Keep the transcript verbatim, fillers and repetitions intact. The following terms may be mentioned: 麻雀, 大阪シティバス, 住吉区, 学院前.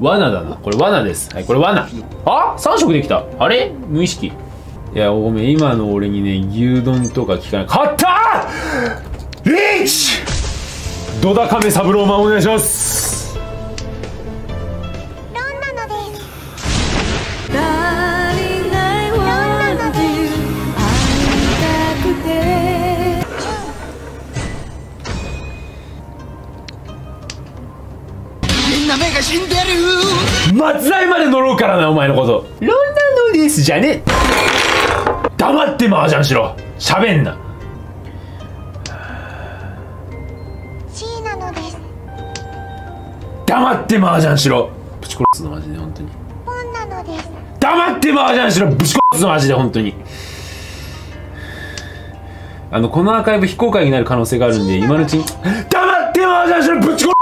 罠だな。これ罠です。はい、これ罠。あ!さん色できた。あれ無意識。いや、ごめん、今の俺にね、牛丼とか聞かない。勝ったー!リーチ!ドダカメサブローマンお願いします。ロンナのです。死んでる松代まで乗ろうからな、お前のこと「ロンナのです」じゃねえ。黙って麻雀しろ、しゃべんな。シーナのです。黙って麻雀しろ、ぶち殺すのマジで本当に。ポンナのです。黙って麻雀しろ、ぶち殺すのマジで本当に。あのこのアーカイブ非公開になる可能性があるんで、今のうちに「黙って麻雀しろ、ぶち殺すのマジで本当に」